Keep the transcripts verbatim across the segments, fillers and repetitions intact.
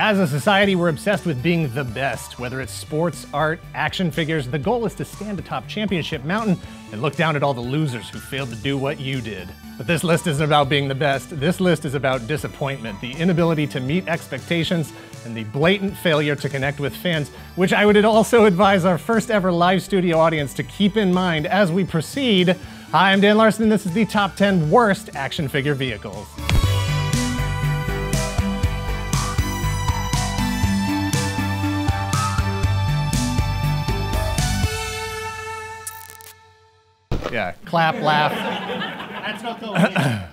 As a society, we're obsessed with being the best. Whether it's sports, art, action figures, the goal is to stand atop championship mountain and look down at all the losers who failed to do what you did. But this list isn't about being the best. This list is about disappointment, the inability to meet expectations, and the blatant failure to connect with fans, which I would also advise our first ever live studio audience to keep in mind as we proceed. Hi, I'm Dan Larson, and this is the top ten worst action figure vehicles. Yeah, clap, laugh. That's not going in. I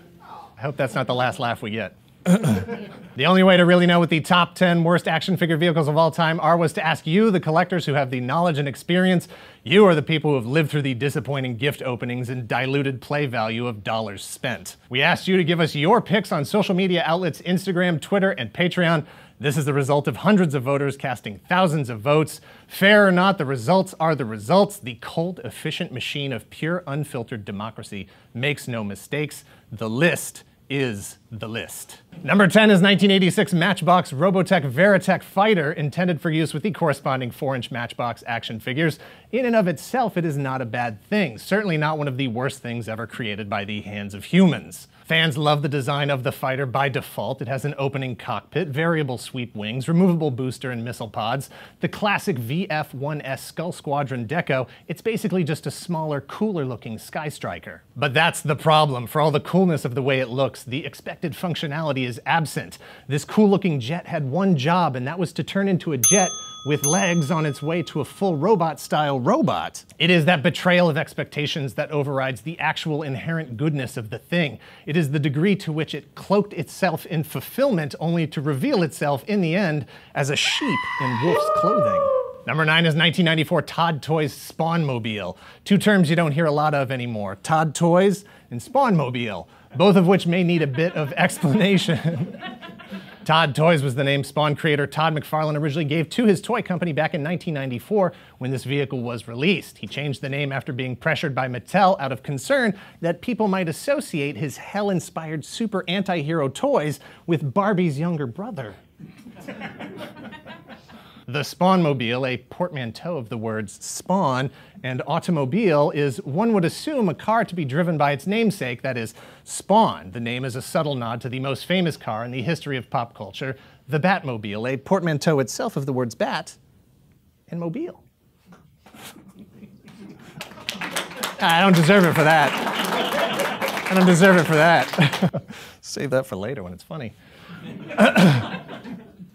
hope that's not the last laugh we get. The only way to really know what the top ten worst action figure vehicles of all time are was to ask you, the collectors who have the knowledge and experience. You are the people who have lived through the disappointing gift openings and diluted play value of dollars spent. We asked you to give us your picks on social media outlets, Instagram, Twitter, and Patreon. This is the result of hundreds of voters casting thousands of votes. Fair or not, the results are the results. The cold, efficient machine of pure, unfiltered democracy makes no mistakes. The list is the list. Number ten is nineteen eighty-six Matchbox Robotech Veritech Fighter, intended for use with the corresponding four inch Matchbox action figures. In and of itself, it is not a bad thing, certainly not one of the worst things ever created by the hands of humans. Fans love the design of the fighter by default. It has an opening cockpit, variable sweep wings, removable booster and missile pods, the classic V F one S Skull Squadron deco. It's basically just a smaller, cooler looking Sky Striker. But that's the problem. For all the coolness of the way it looks, the expected functionality is absent. This cool looking jet had one job, and that was to turn into a jet with legs on its way to a full robot-style robot. It is that betrayal of expectations that overrides the actual inherent goodness of the thing. It is the degree to which it cloaked itself in fulfillment only to reveal itself in the end as a sheep in wolf's clothing. Number nine is nineteen ninety-four Todd Toys Spawnmobile. Two terms you don't hear a lot of anymore, Todd Toys and Spawnmobile, both of which may need a bit of explanation. Todd Toys was the name Spawn creator Todd McFarlane originally gave to his toy company back in nineteen ninety-four when this vehicle was released. He changed the name after being pressured by Mattel out of concern that people might associate his hell-inspired super anti-hero toys with Barbie's younger brother. The Spawnmobile, a portmanteau of the words Spawn and automobile, is, one would assume, a car to be driven by its namesake, that is, Spawn. The name is a subtle nod to the most famous car in the history of pop culture, the Batmobile, a portmanteau itself of the words bat and mobile. I don't deserve it for that. I don't deserve it for that. Save that for later when it's funny.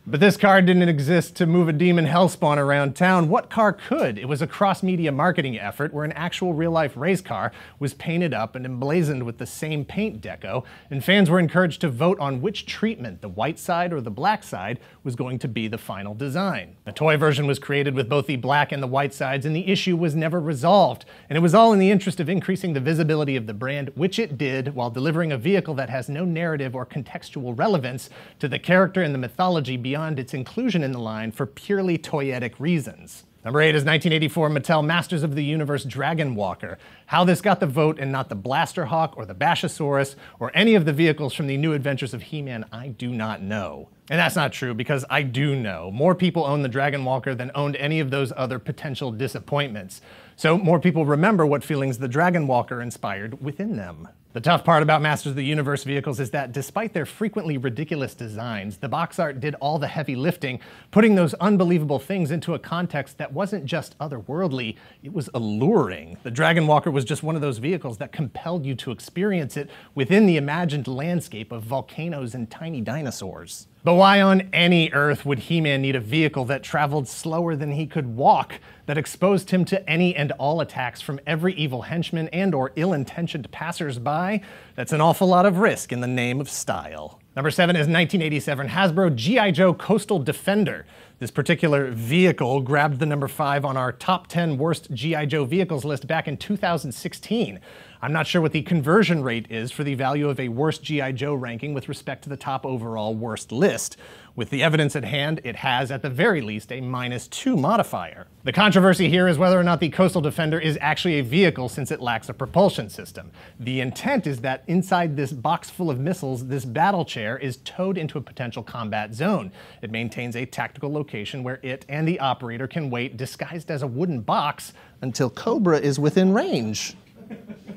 But this car didn't exist to move a demon hellspawn around town. What car could? It was a cross-media marketing effort where an actual real-life race car was painted up and emblazoned with the same paint deco, and fans were encouraged to vote on which treatment, the white side or the black side, was going to be the final design. The toy version was created with both the black and the white sides, and the issue was never resolved. And it was all in the interest of increasing the visibility of the brand, which it did, while delivering a vehicle that has no narrative or contextual relevance to the character and the mythology beyond its inclusion in the line for purely toyetic reasons. Number eight is nineteen eighty-four Mattel Masters of the Universe Dragonwalker. How this got the vote and not the Blaster Hawk or the Bashosaurus or any of the vehicles from the New Adventures of He-Man, I do not know. And that's not true, because I do know. More people own the Dragonwalker than owned any of those other potential disappointments. So more people remember what feelings the Dragonwalker inspired within them. The tough part about Masters of the Universe vehicles is that despite their frequently ridiculous designs, the box art did all the heavy lifting, putting those unbelievable things into a context that wasn't just otherworldly, it was alluring. The Dragonwalker was just one of those vehicles that compelled you to experience it within the imagined landscape of volcanoes and tiny dinosaurs. But why on any earth would He-Man need a vehicle that traveled slower than he could walk, that exposed him to any and all attacks from every evil henchman and or ill-intentioned passersby? That's an awful lot of risk in the name of style. Number seven is nineteen eighty-seven Hasbro G I Joe Coastal Defender. This particular vehicle grabbed the number five on our top ten worst G I Joe vehicles list back in two thousand sixteen. I'm not sure what the conversion rate is for the value of a worst G I Joe ranking with respect to the top overall worst list. With the evidence at hand, it has, at the very least, a minus two modifier. The controversy here is whether or not the Coastal Defender is actually a vehicle since it lacks a propulsion system. The intent is that inside this box full of missiles, this battle chair is towed into a potential combat zone. It maintains a tactical location where it and the operator can wait disguised as a wooden box until Cobra is within range.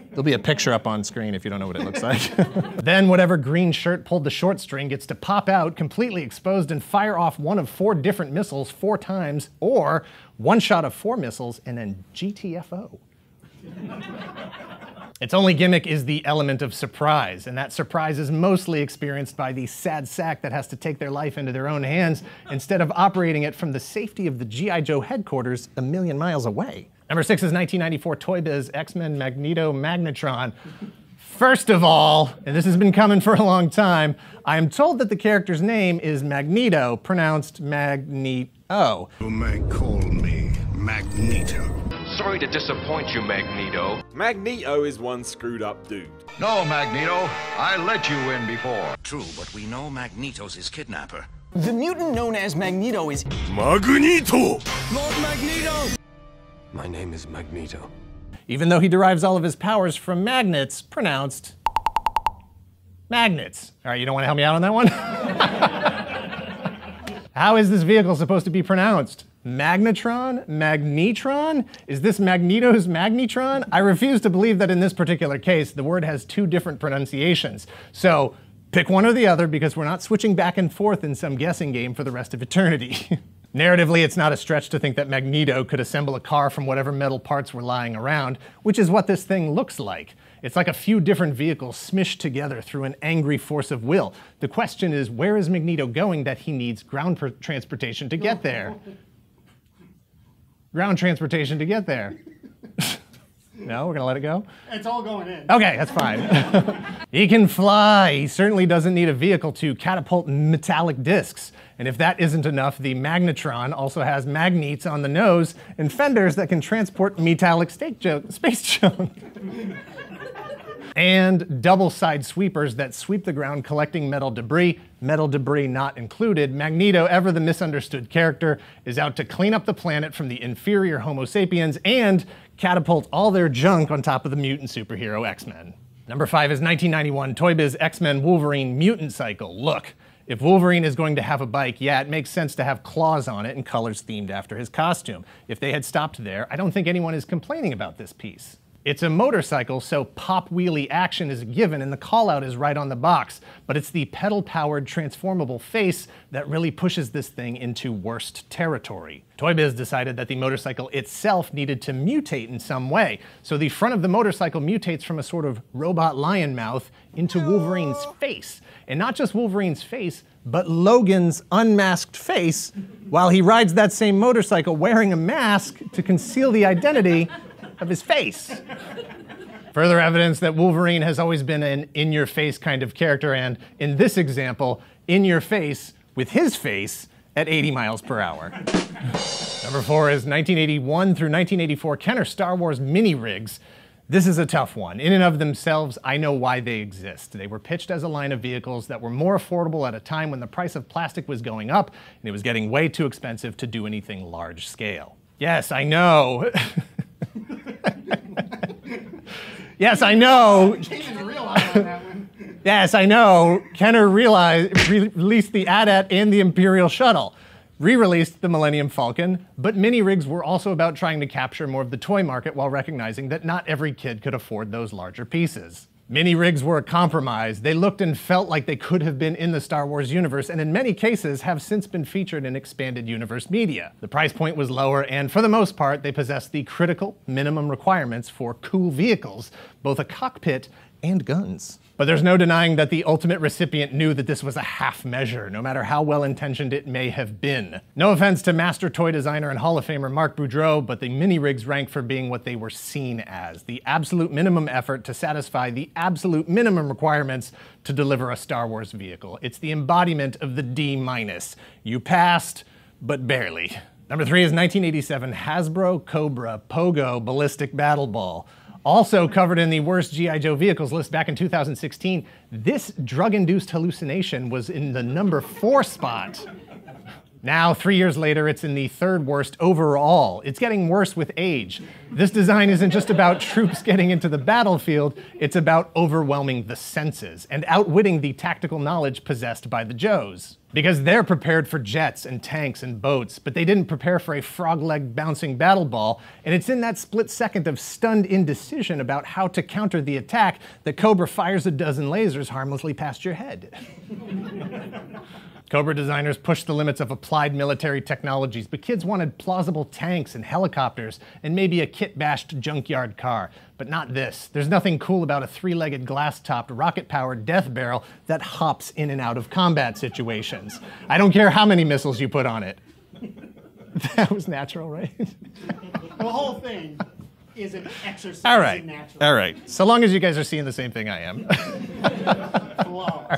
There'll be a picture up on screen if you don't know what it looks like. Then whatever green shirt pulled the short string gets to pop out, completely exposed, and fire off one of four different missiles four times, or one shot of four missiles and then G T F O. Its only gimmick is the element of surprise, and that surprise is mostly experienced by the sad sack that has to take their life into their own hands instead of operating it from the safety of the G I Joe headquarters a million miles away. Number six is nineteen ninety-four Toy Biz, X-Men, Magneto, Magnetron. First of all, and this has been coming for a long time, I am told that the character's name is Magneto, pronounced Mag-ne-o. You may call me Magneto. Sorry to disappoint you, Magneto. Magneto is one screwed up dude. No, Magneto, I let you in before. True, but we know Magneto's his kidnapper. The mutant known as Magneto is Magneto! Lord Magneto! My name is Magneto. Even though he derives all of his powers from magnets, pronounced magnets. All right, you don't want to help me out on that one? How is this vehicle supposed to be pronounced? Magnetron? Magnetron? Is this Magneto's Magnetron? I refuse to believe that in this particular case, the word has two different pronunciations. So pick one or the other, because we're not switching back and forth in some guessing game for the rest of eternity. Narratively, it's not a stretch to think that Magneto could assemble a car from whatever metal parts were lying around, which is what this thing looks like. It's like a few different vehicles smished together through an angry force of will. The question is, where is Magneto going that he needs ground transportation to get there? Ground transportation to get there. No, we're gonna let it go? It's all going in. Okay, that's fine. He can fly. He certainly doesn't need a vehicle to catapult metallic discs. And if that isn't enough, the Magnetron also has magnets on the nose and fenders that can transport metallic steak junk, space junk. And double-side sweepers that sweep the ground collecting metal debris, metal debris not included. Magneto, ever the misunderstood character, is out to clean up the planet from the inferior Homo sapiens and catapult all their junk on top of the mutant superhero X-Men. Number five is nineteen ninety-one Toy Biz X-Men Wolverine Mutant Cycle. Look, if Wolverine is going to have a bike, yeah, it makes sense to have claws on it and colors themed after his costume. If they had stopped there, I don't think anyone is complaining about this piece. It's a motorcycle, so pop wheelie action is a given and the call-out is right on the box, but it's the pedal-powered transformable face that really pushes this thing into worst territory. Toy Biz decided that the motorcycle itself needed to mutate in some way, so the front of the motorcycle mutates from a sort of robot lion mouth into Wolverine's face. And not just Wolverine's face, but Logan's unmasked face while he rides that same motorcycle wearing a mask to conceal the identity of his face. Further evidence that Wolverine has always been an in-your-face kind of character, and in this example, in-your-face with his face at eighty miles per hour. Number four is nineteen eighty-one through nineteen eighty-four Kenner Star Wars mini rigs. This is a tough one. In and of themselves, I know why they exist. They were pitched as a line of vehicles that were more affordable at a time when the price of plastic was going up, and it was getting way too expensive to do anything large scale. Yes, I know. Yes, I know. Yes, I know. Kenner realized, re released the AT-AT and the Imperial Shuttle, re-released the Millennium Falcon, but mini-rigs were also about trying to capture more of the toy market while recognizing that not every kid could afford those larger pieces. Mini-rigs were a compromise. They looked and felt like they could have been in the Star Wars universe, and in many cases have since been featured in expanded universe media. The price point was lower, and for the most part, they possessed the critical minimum requirements for cool vehicles, both a cockpit and guns. But there's no denying that the ultimate recipient knew that this was a half measure, no matter how well-intentioned it may have been. No offense to master toy designer and Hall of Famer Marc Boudreau, but the mini-rigs rank for being what they were seen as, the absolute minimum effort to satisfy the absolute minimum requirements to deliver a Star Wars vehicle. It's the embodiment of the D minus. You passed, but barely. Number three is nineteen eighty-seven Hasbro Cobra Pogo Ballistic Battle Ball. Also covered in the worst G I Joe vehicles list back in two thousand sixteen, this drug-induced hallucination was in the number four spot. Now, three years later, it's in the third worst overall. It's getting worse with age. This design isn't just about troops getting into the battlefield, it's about overwhelming the senses and outwitting the tactical knowledge possessed by the Joes. Because they're prepared for jets and tanks and boats, but they didn't prepare for a frog-leg bouncing battle ball, and it's in that split second of stunned indecision about how to counter the attack that Cobra fires a dozen lasers harmlessly past your head. Cobra designers pushed the limits of applied military technologies, but kids wanted plausible tanks and helicopters and maybe a kit-bashed junkyard car. But not this. There's nothing cool about a three-legged glass-topped rocket-powered death barrel that hops in and out of combat situations. I don't care how many missiles you put on it. That was natural, right? The whole thing is an exercise in natural. All right, natural. All right. So long as you guys are seeing the same thing I am.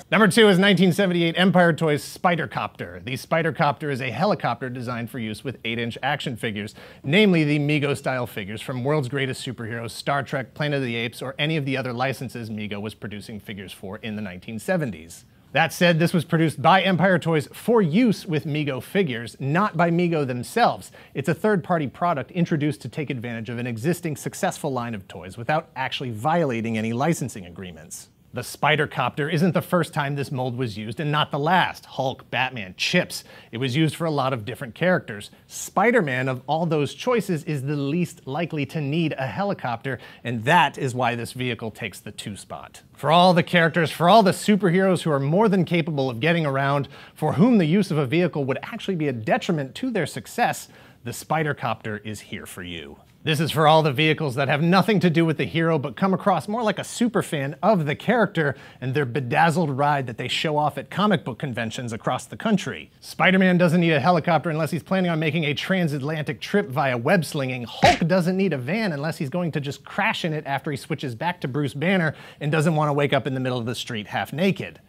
Number two is nineteen seventy-eight Empire Toys Spider-Copter. The Spider-Copter is a helicopter designed for use with eight inch action figures, namely the Mego-style figures from World's Greatest Superheroes, Star Trek, Planet of the Apes, or any of the other licenses Mego was producing figures for in the nineteen seventies. That said, this was produced by Empire Toys for use with Mego figures, not by Mego themselves. It's a third-party product introduced to take advantage of an existing successful line of toys without actually violating any licensing agreements. The Spider-Copter isn't the first time this mold was used, and not the last. Hulk, Batman, Chips. It was used for a lot of different characters. Spider-Man, of all those choices, is the least likely to need a helicopter, and that is why this vehicle takes the two spot. For all the characters, for all the superheroes who are more than capable of getting around, for whom the use of a vehicle would actually be a detriment to their success, the Spider-Copter is here for you. This is for all the vehicles that have nothing to do with the hero but come across more like a superfan of the character and their bedazzled ride that they show off at comic book conventions across the country. Spider-Man doesn't need a helicopter unless he's planning on making a transatlantic trip via web-slinging. Hulk doesn't need a van unless he's going to just crash in it after he switches back to Bruce Banner and doesn't want to wake up in the middle of the street half naked.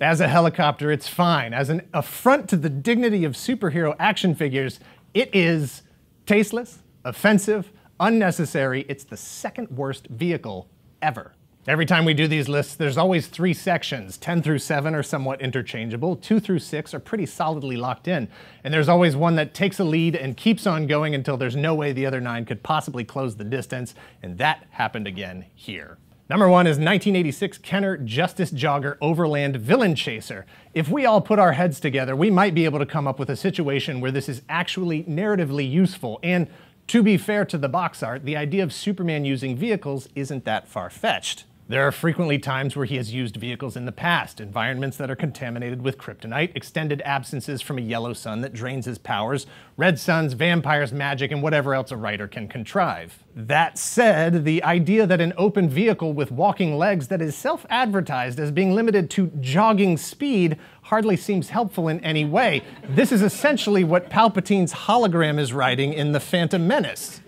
As a helicopter, it's fine. As an affront to the dignity of superhero action figures, it is tasteless, offensive, unnecessary. It's the second worst vehicle ever. Every time we do these lists, there's always three sections. ten through seven are somewhat interchangeable. two through six are pretty solidly locked in. And there's always one that takes a lead and keeps on going until there's no way the other nine could possibly close the distance. And that happened again here. Number one is nineteen eighty-six Kenner Justice Jogger Overland Villain Chaser. If we all put our heads together, we might be able to come up with a situation where this is actually narratively useful. And to be fair to the box art, the idea of Superman using vehicles isn't that far-fetched. There are frequently times where he has used vehicles in the past, environments that are contaminated with kryptonite, extended absences from a yellow sun that drains his powers, red suns, vampires, magic, and whatever else a writer can contrive. That said, the idea that an open vehicle with walking legs that is self-advertised as being limited to jogging speed hardly seems helpful in any way. This is essentially what Palpatine's hologram is riding in The Phantom Menace.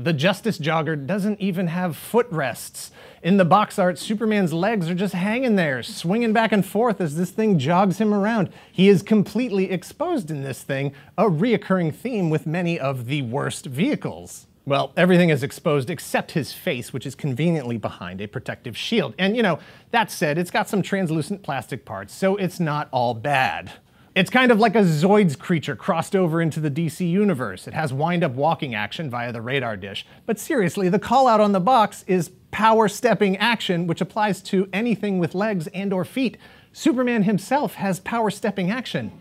The Justice Jogger doesn't even have footrests. In the box art, Superman's legs are just hanging there, swinging back and forth as this thing jogs him around. He is completely exposed in this thing, a reoccurring theme with many of the worst vehicles. Well, everything is exposed except his face, which is conveniently behind a protective shield. And you know, that said, it's got some translucent plastic parts, so it's not all bad. It's kind of like a Zoids creature crossed over into the D C universe. It has wind-up walking action via the radar dish. But seriously, the call-out on the box is power-stepping action, which applies to anything with legs and or feet. Superman himself has power-stepping action.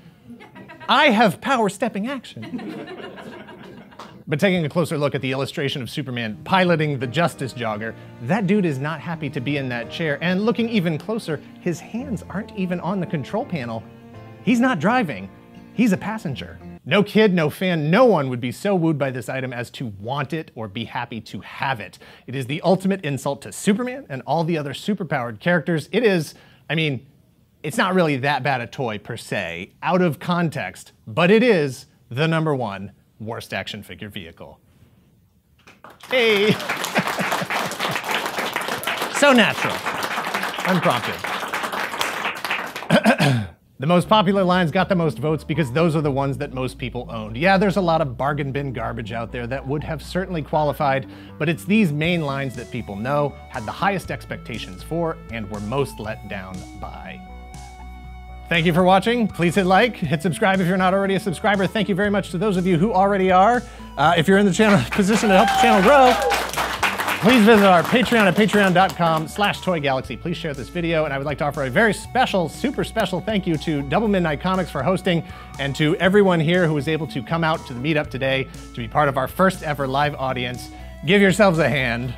I have power-stepping action. But taking a closer look at the illustration of Superman piloting the Justice Jogger, that dude is not happy to be in that chair. And looking even closer, his hands aren't even on the control panel. He's not driving, he's a passenger. No kid, no fan, no one would be so wooed by this item as to want it or be happy to have it. It is the ultimate insult to Superman and all the other superpowered characters. It is, I mean, it's not really that bad a toy per se, out of context, but it is the number one worst action figure vehicle. Hey. So natural, unprompted. The most popular lines got the most votes because those are the ones that most people owned. Yeah, there's a lot of bargain bin garbage out there that would have certainly qualified, but it's these main lines that people know, had the highest expectations for, and were most let down by. Thank you for watching. Please hit like, hit subscribe if you're not already a subscriber. Thank you very much to those of you who already are. Uh, if you're in the channel position to help the channel grow, please visit our Patreon at patreon dot com slash toy galaxy. Please share this video, and I would like to offer a very special, super special thank you to Double Midnight Comics for hosting, and to everyone here who was able to come out to the meetup today to be part of our first ever live audience. Give yourselves a hand.